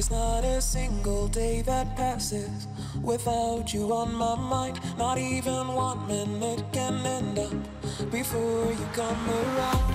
There's not a single day that passes without you on my mind. Not even 1 minute can end up before you come around.